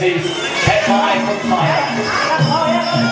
versus Pepeye from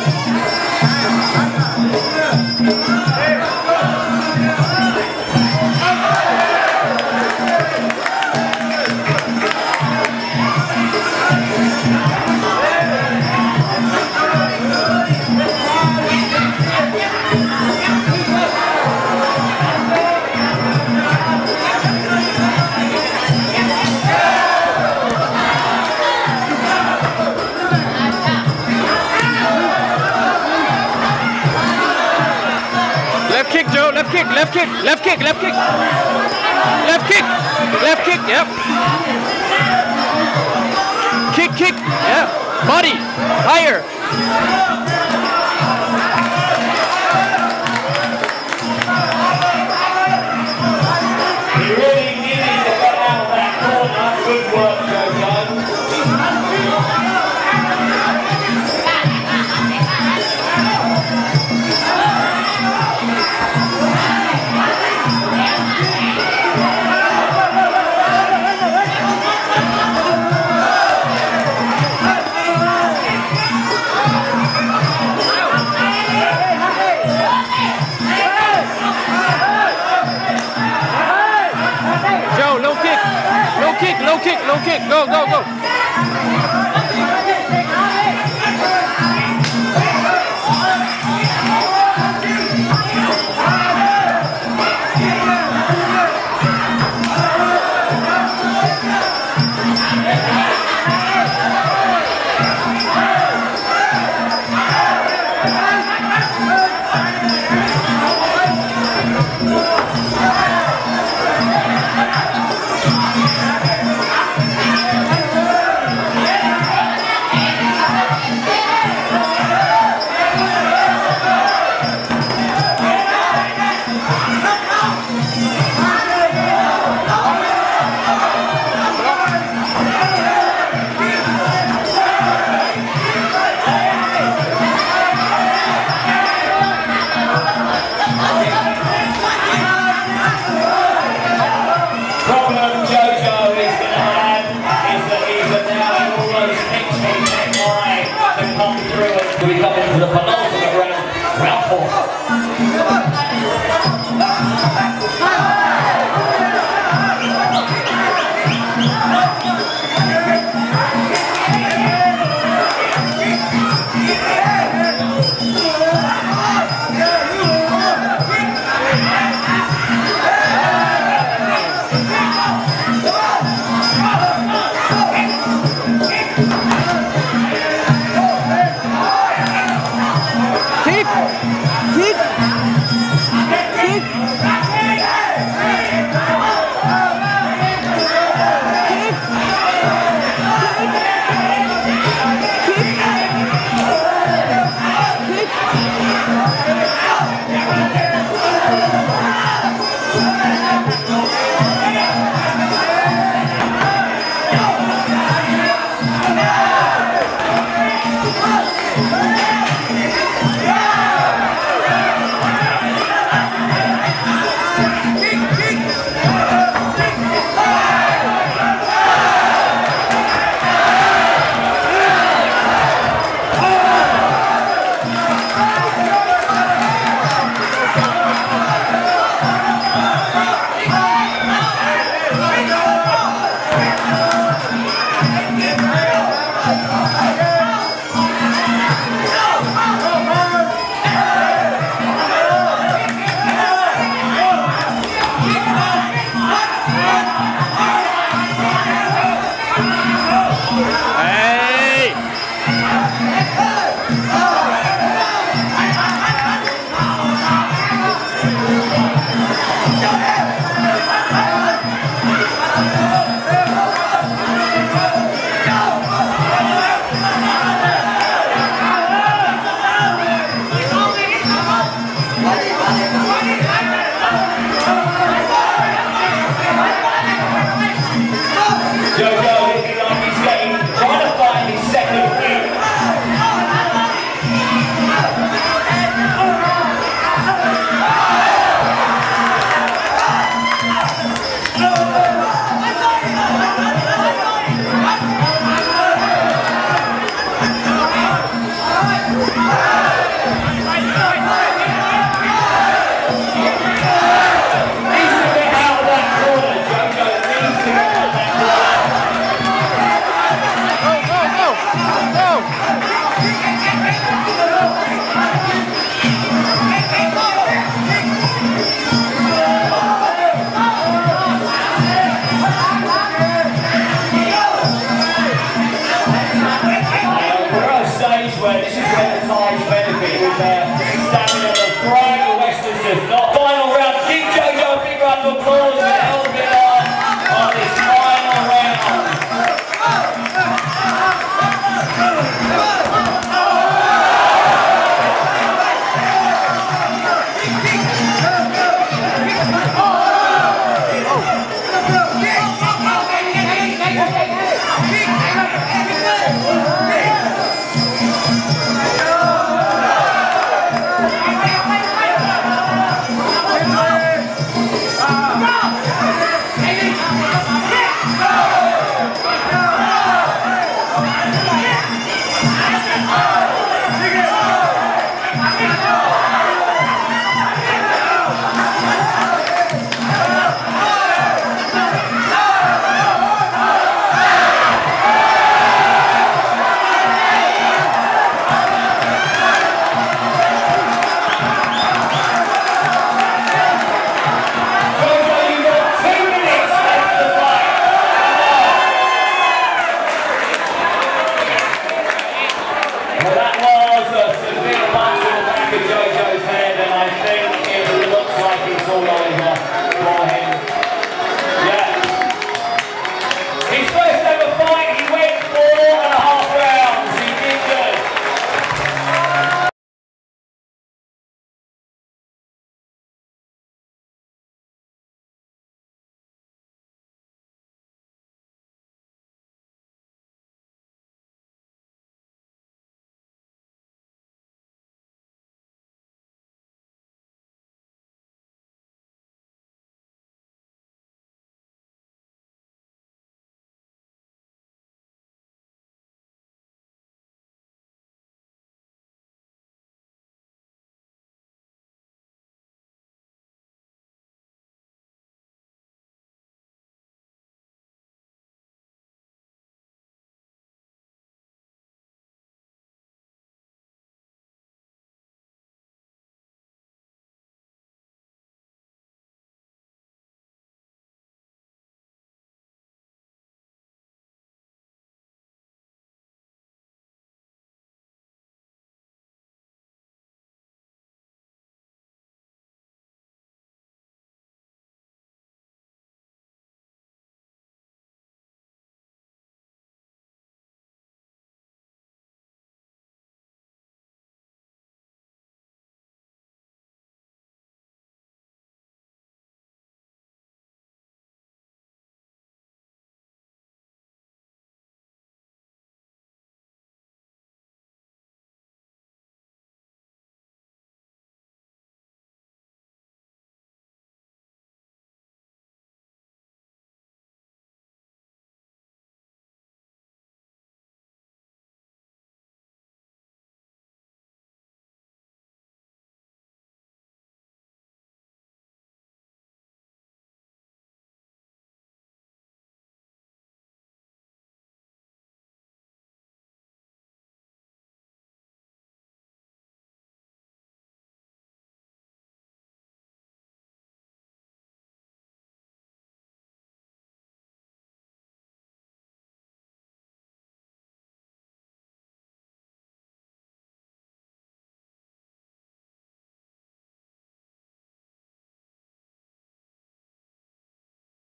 Left kick, yep. Kick, yeah. Body, higher. He really needed to get out of that corner. Good work, Joe Young. Low kick, go. Joe Young is in the game, trying to find